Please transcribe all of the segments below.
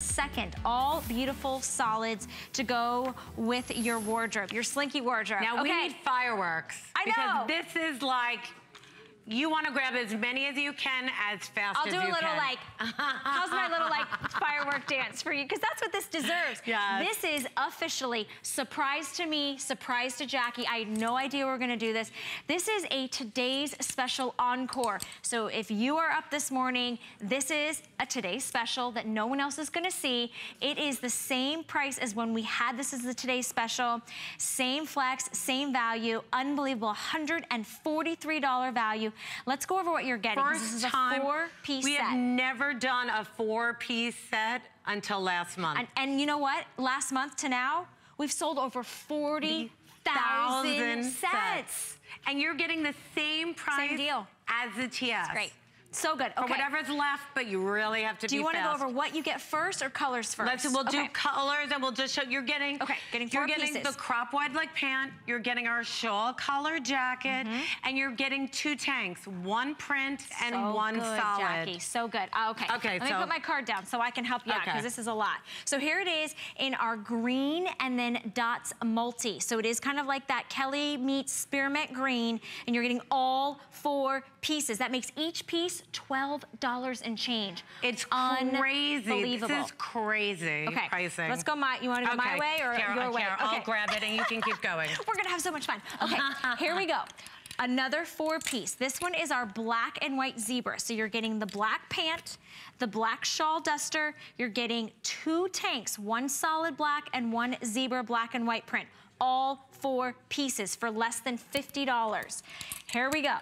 Second, all beautiful solids to go with your wardrobe, your Slinky wardrobe. Now we need fireworks. I know. Because this is like, you want to grab as many as you can, as fast as you can. I'll do a little like, how's my little like firework dance for you? Because that's what this deserves. Yes. This is officially surprise to me, surprise to Jackie. I had no idea we were going to do this. This is a today's special encore. So if you are up this morning, this is a today's special that no one else is going to see. It is the same price as when we had this as the today's special. Same flex, same value, unbelievable $143 value. Let's go over what you're getting. First, this is a four-piece set. We have never done a four-piece set until last month. And you know what? Last month to now, we've sold over 40,000 sets. And you're getting the same price as the TS. That's great. So good. Okay. Or whatever's left, but you really have to be fast. Do you want to go over what you get first or colors first? We'll do colors, and we'll just show you're getting. Okay, getting four pieces. You're getting the crop wide leg pant. You're getting our shawl collar jacket, and you're getting two tanks, one print and one solid. Jackie. So good. Okay. Let me put my card down so I can help you out because this is a lot. So here it is in our green and then dots multi. So it is kind of like that Kelly meets spearmint green, and you're getting all four pieces. That makes each piece $12 and change. It's crazy. This is crazy pricing. Let's go you want to go my way or your way? I'll grab it and you can keep going. We're going to have so much fun. Okay, here we go. Another four-piece. This one is our black and white zebra. So you're getting the black pant, the black shawl duster. You're getting two tanks, one solid black and one zebra black and white print. All four pieces for less than $50. Here we go.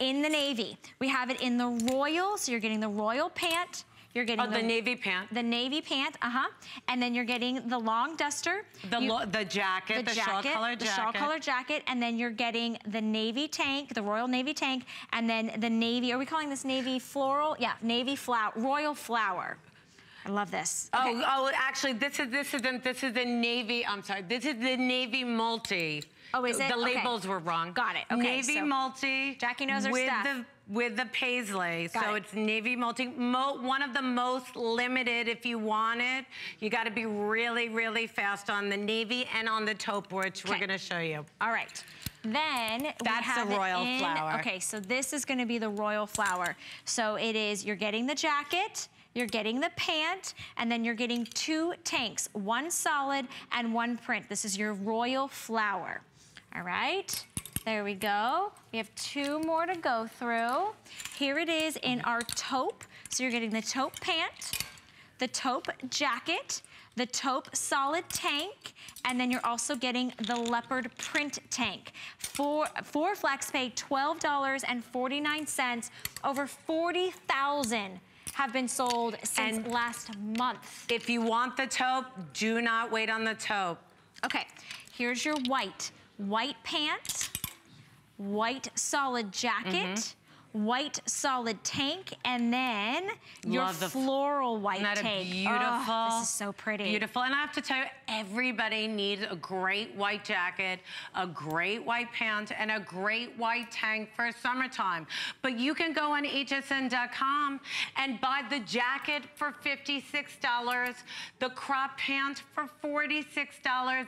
In the navy. We have it in the royal, so you're getting the royal pant. You're getting the navy pant. The navy pant, And then you're getting the long duster. The shawl collar jacket. And then you're getting the navy tank, the royal navy tank, and then the navy, are we calling this navy floral? Yeah, navy flower, royal flower. I love this. Actually, this is the navy, I'm sorry, this is the navy multi. Oh, is it? The labels were wrong. Got it. Okay, navy multi. Jackie knows her stuff. With the paisley. So it's navy multi. One of the most limited if you want it. You got to be really, really fast on the navy and on the taupe, which we're going to show you. All right. Then that's the royal flower. Okay, so this is going to be the royal flower. So it is, you're getting the jacket, you're getting the pant, and then you're getting two tanks, one solid and one print. This is your royal flower. All right, there we go. We have two more to go through. Here it is in our taupe. So you're getting the taupe pant, the taupe jacket, the taupe solid tank, and then you're also getting the leopard print tank. For flex pay, $12.49, over 40,000 have been sold since last month. If you want the taupe, do not wait on the taupe. Okay, here's your white. White pants, white solid jacket, white solid tank, and then your floral white tank. Beautiful. Oh, this is so pretty. Beautiful. And I have to tell you, everybody needs a great white jacket, a great white pant, and a great white tank for summertime. But you can go on hsn.com and buy the jacket for $56, the crop pant for $46,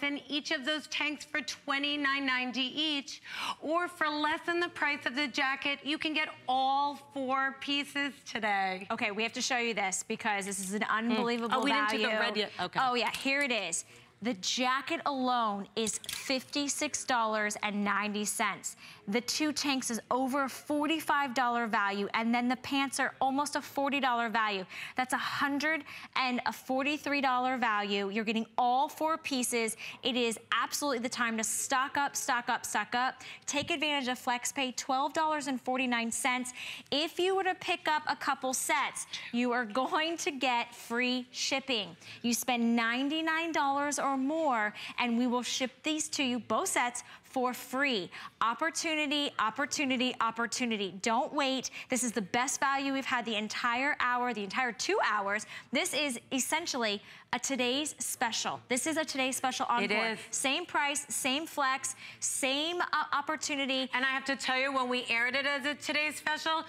and each of those tanks for $29.90 each. Or for less than the price of the jacket, you can get all four pieces today. Okay, we have to show you this because this is an unbelievable value. We didn't do the red yet. Okay. Oh yeah, here it is. The jacket alone is $56.90. The two tanks is over a $45 value, and then the pants are almost a $40 value. That's $143 value. You're getting all four pieces. It is absolutely the time to stock up, stock up, stock up. Take advantage of FlexPay, $12.49. If you were to pick up a couple sets, you are going to get free shipping. You spend $99 or more, and we will ship these to you, both sets, for free. Opportunity, opportunity, opportunity. Don't wait. This is the best value we've had the entire hour, the entire 2 hours. This is essentially a today's special. This is a today's special encore. It is. Same price, same flex, same opportunity. And I have to tell you, when we aired it as a today's special,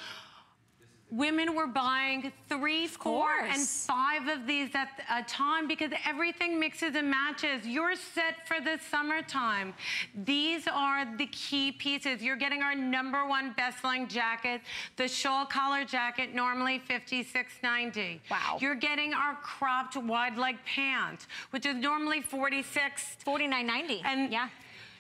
women were buying 3, 4, and 5 of these at a time because everything mixes and matches. You're set for the summertime. These are the key pieces. You're getting our #1 best-selling jacket, the shawl collar jacket, normally $56.90. Wow. You're getting our cropped wide leg pants, which is normally $49.90. And yeah.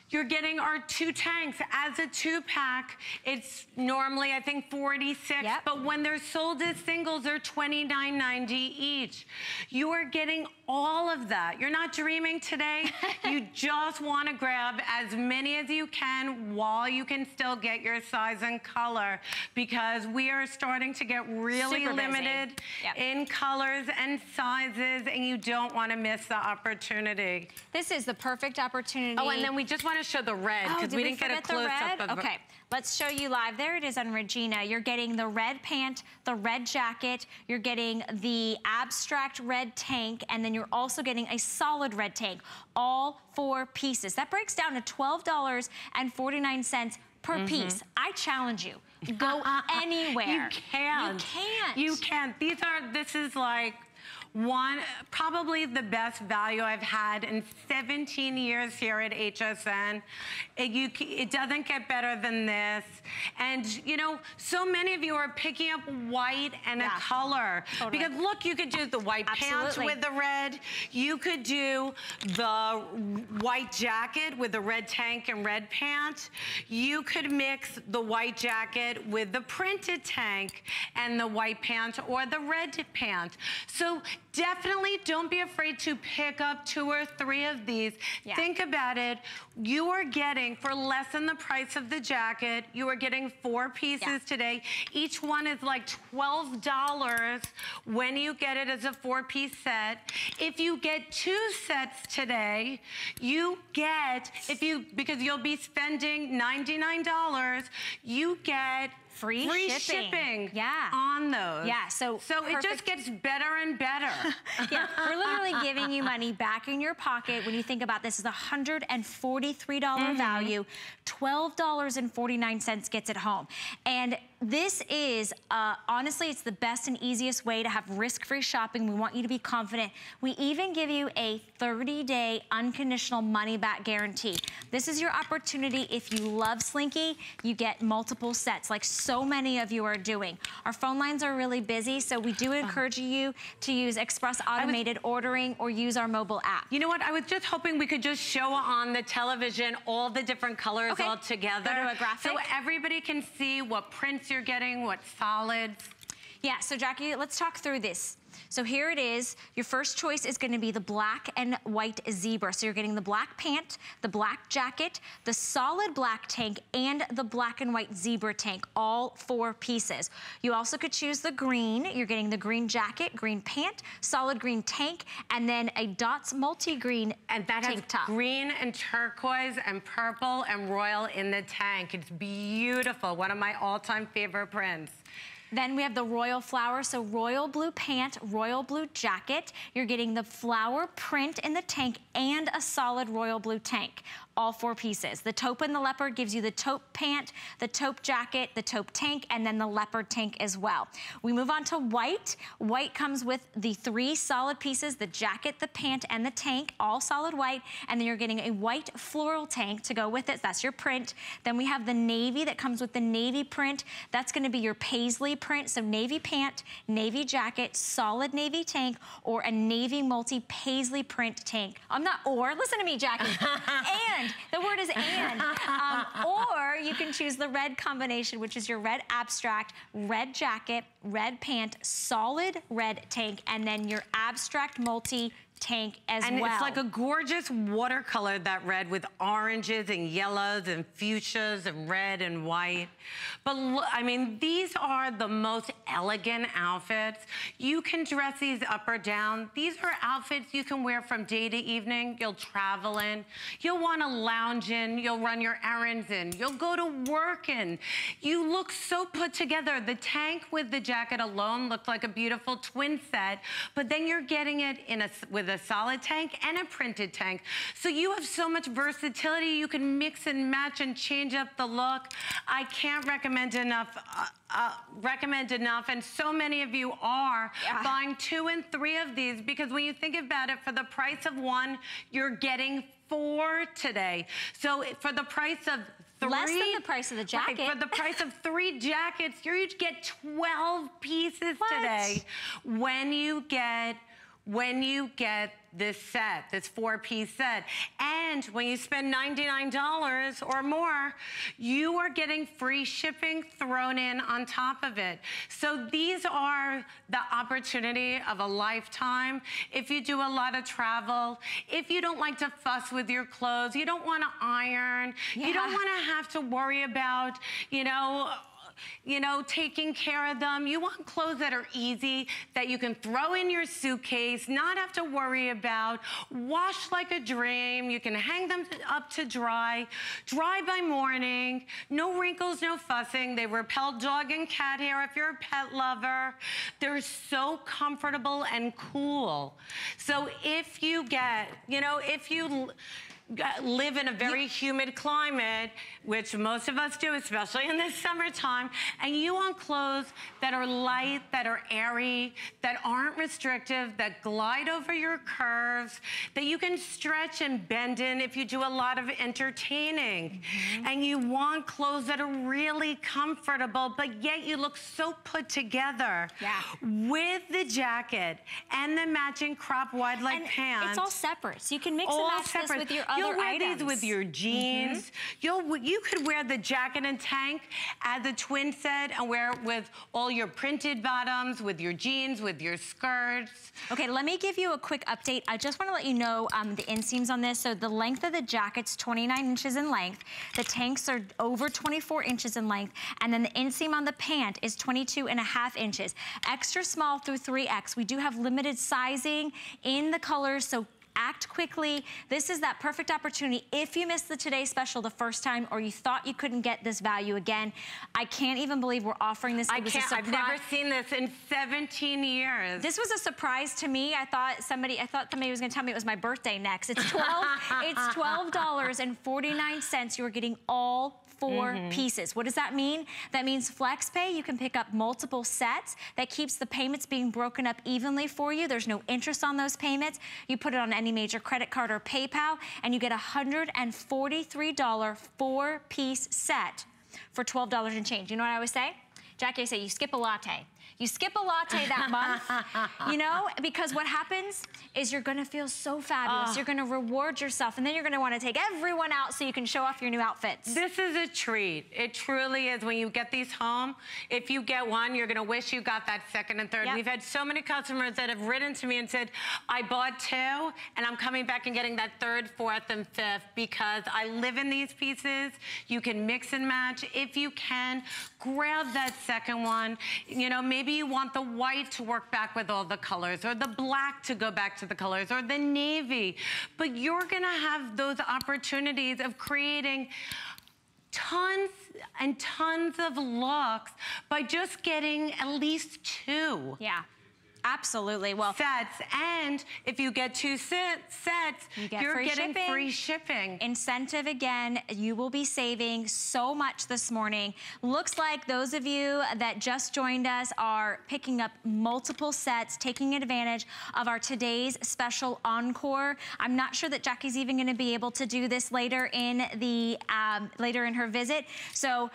You're getting our 2 tanks. As a 2-pack, it's normally, I think, $46. Yep. But when they're sold as singles, they're $29.90 each. You are getting all of that. You're not dreaming today. You just want to grab as many as you can while you can still get your size and color, because we are starting to get really limited in colors and sizes, and you don't want to miss the opportunity. This is the perfect opportunity. Oh, and then we just want to show the red, because we didn't get a close-up of it. Okay, let's show you live. There it is on Regina. You're getting the red pant, the red jacket, you're getting the abstract red tank, and then you're also getting a solid red tank. All 4 pieces. That breaks down to $12.49 per piece. I challenge you. Go anywhere. You can't. You can't. You can't. This is like probably the best value I've had in 17 years here at HSN. It doesn't get better than this. And, you know, so many of you are picking up white and a color. Totally. Because, look, you could do the white pants with the red. You could do the white jacket with the red tank and red pants. You could mix the white jacket with the printed tank and the white pants or the red pants. So definitely don't be afraid to pick up 2 or 3 of these. Yeah. Think about it. You are getting, for less than the price of the jacket, you are getting 4 pieces today. Each one is like $12 when you get it as a 4-piece set. If you get 2 sets today, you get, because you'll be spending $99, you get free shipping on those. Yeah, so it just gets better and better. Yeah, we're literally giving you money back in your pocket. When you think about this, is $143 value. $12.49 gets it home. And this is, honestly, it's the best and easiest way to have risk-free shopping. We want you to be confident. We even give you a 30-day unconditional money-back guarantee. This is your opportunity. If you love Slinky, you get multiple sets, like so many of you are doing. Our phone lines are really busy, so we do encourage you to use express automated ordering or use our mobile app. You know what? I was just hoping we could just show on the television all the different colors all together. Go to a graphic. So everybody can see what prints you're getting, what solids. Yeah, so Jackie, let's talk through this. So here it is. Your first choice is going to be the black and white zebra. So you're getting the black pant, the black jacket, the solid black tank, and the black and white zebra tank, all 4 pieces. You also could choose the green. You're getting the green jacket, green pant, solid green tank, and then a Dots multi-green tank top. And that has green and turquoise and purple and royal in the tank. It's beautiful. One of my all-time favorite prints. Then we have the royal flower, so royal blue pant, royal blue jacket. You're getting the flower print in the tank and a solid royal blue tank, all 4 pieces. The taupe and the leopard gives you the taupe pant, the taupe jacket, the taupe tank, and then the leopard tank as well. We move on to white. White comes with the 3 solid pieces, the jacket, the pant, and the tank, all solid white. And then you're getting a white floral tank to go with it. That's your print. Then we have the navy that comes with the navy print. That's going to be your paisley print, so navy pant, navy jacket, solid navy tank, or a navy multi paisley print tank. Listen to me, Jackie. And, the word is and. Or you can choose the red combination, which is your red abstract, red jacket, red pant, solid red tank, and then your abstract multi tank as well. And it's like a gorgeous watercolor, that red, with oranges and yellows and fuchsias and red and white. But look, I mean, these are the most elegant outfits. You can dress these up or down. These are outfits you can wear from day to evening. You'll travel in. You'll want to lounge in. You'll run your errands in. You'll go to work in. You look so put together. The tank with the jacket alone looked like a beautiful twin set, but then you're getting it with a solid tank and a printed tank. So you have so much versatility. You can mix and match and change up the look. I can't recommend enough. And so many of you are buying 2 and 3 of these, because when you think about it, for the price of one, you're getting 4 today. So for the price of 3, less than the price of the jacket. Right, for the price of 3 jackets, you get 12 pieces today when you get this set, this 4-piece set. And when you spend $99 or more, you are getting free shipping thrown in on top of it. So these are the opportunity of a lifetime. If you do a lot of travel, if you don't like to fuss with your clothes, you don't want to iron, you don't want to have to worry about, you know, taking care of them. You want clothes that are easy, that you can throw in your suitcase, not have to worry about, wash like a dream. You can hang them up to dry, dry by morning, no wrinkles, no fussing. They repel dog and cat hair if you're a pet lover. They're so comfortable and cool. So if you get, if you live in a very humid climate, which most of us do, especially in the summertime, and you want clothes that are light, that are airy, that aren't restrictive, that glide over your curves, that you can stretch and bend in if you do a lot of entertaining. And you want clothes that are really comfortable, but yet you look so put together with the jacket and the matching crop wide leg pants. It's all separate, so you can mix and match this with your other You'll wear items. These with your jeans. You could wear the jacket and tank as a twin set and wear it with all your printed bottoms, with your jeans, with your skirts. Okay, let me give you a quick update. I just want to let you know the inseams on this. So the length of the jacket's 29 inches in length. The tanks are over 24 inches in length. And then the inseam on the pant is 22.5 inches. Extra small through 3X. We do have limited sizing in the colors, so act quickly. This is that perfect opportunity. If you missed the Today Special the first time, or you thought you couldn't get this value again, I can't even believe we're offering this. I've never seen this in 17 years. This was a surprise to me. I thought somebody was going to tell me it was my birthday next. It's $12.49. You are getting all 4 pieces. What does that mean? That means FlexPay. You can pick up multiple sets. That keeps the payments being broken up evenly for you. There's no interest on those payments. You put it on any major credit card or PayPal, and you get a $143 4-piece set for $12 and change. You know what I always say? Jackie, I say, you skip a latte. You skip a latte that month, because what happens is you're gonna feel so fabulous. You're gonna reward yourself, and then you're gonna wanna take everyone out so you can show off your new outfits. This is a treat. It truly is. When you get these home, if you get one, you're gonna wish you got that second and third. We've had so many customers that have written to me and said, I bought 2, and I'm coming back and getting that 3rd, 4th, and 5th because I live in these pieces. You can mix and match. If you can, grab that second one. Maybe you want the white to work back with all the colors, or the black to go back to the colors, or the navy. But you're gonna have those opportunities of creating tons and tons of looks by just getting at least 2. Yeah. Absolutely. Well, sets, and if you get 2 sets, you're getting free shipping. Incentive again. You will be saving so much this morning. Looks like those of you that just joined us are picking up multiple sets, taking advantage of our Today's Special Encore. I'm not sure that Jackie's even going to be able to do this later in the later in her visit. So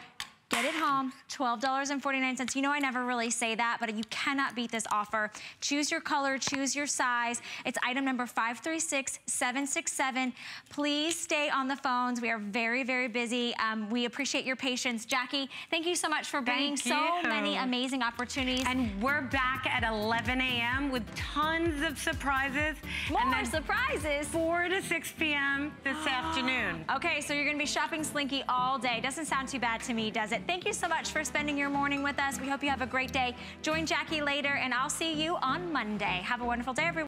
get it home, $12.49. You know, I never really say that, but you cannot beat this offer. Choose your color, choose your size. It's item number 536767. Please stay on the phones. We are very, very busy. We appreciate your patience. Jackie, thank you so much for bringing so many amazing opportunities. And we're back at 11 a.m. with tons of surprises. More surprises. 4 to 6 p.m. this afternoon. Okay, so you're going to be shopping Slinky all day. Doesn't sound too bad to me, does it? Thank you so much for spending your morning with us. We hope you have a great day. Join Jackie later, and I'll see you on Monday. Have a wonderful day, everyone.